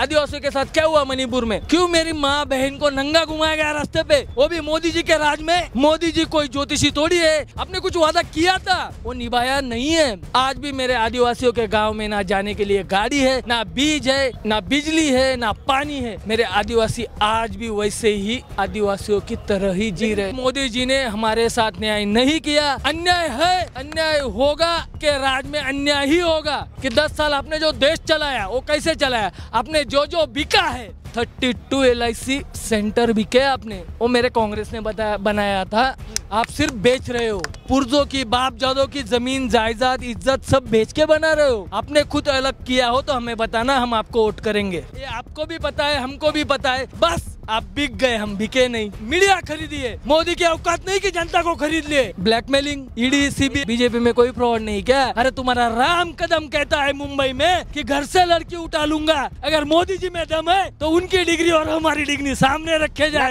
आदिवासियों के साथ क्या हुआ मणिपुर में? क्यों मेरी माँ बहन को नंगा घुमाया गया रास्ते पे, वो भी मोदी जी के राज में? मोदी जी कोई ज्योतिषी थोड़ी है, आपने कुछ वादा किया था वो निभाया नहीं है। आज भी मेरे आदिवासियों के गांव में ना जाने के लिए गाड़ी है, ना बीज है, ना बिजली है, ना पानी है। मेरे आदिवासी आज भी वैसे ही आदिवासियों की तरह ही जी रहे। मोदी जी ने हमारे साथ न्याय नहीं किया, अन्याय है, अन्याय होगा के राज में अन्याय ही होगा। कि 10 साल आपने जो देश चलाया वो कैसे चलाया, आपने जो बिका है 32 एलआईसी सेंटर बिके आपने, वो मेरे कांग्रेस ने बताया बनाया था, आप सिर्फ बेच रहे हो। पुरजों की बाप जादों की जमीन जायदाद इज्जत सब बेच के बना रहे हो। आपने खुद अलग किया हो तो हमें बताना, हम आपको वोट करेंगे। ये आपको भी पता है, हमको भी पता है, बस आप बिक गए, हम बिके नहीं। मीडिया खरीदी है, मोदी की औकात नहीं कि जनता को खरीद लिए। ब्लैकमेलिंग, ईडी, सीबीआई, बीजेपी में कोई फ्रॉड नहीं क्या? अरे तुम्हारा राम कदम कहता है मुंबई में कि घर से लड़की उठा लूंगा, अगर मोदी जी में दम है तो उनकी डिग्री और हमारी डिग्री सामने रखे जाए।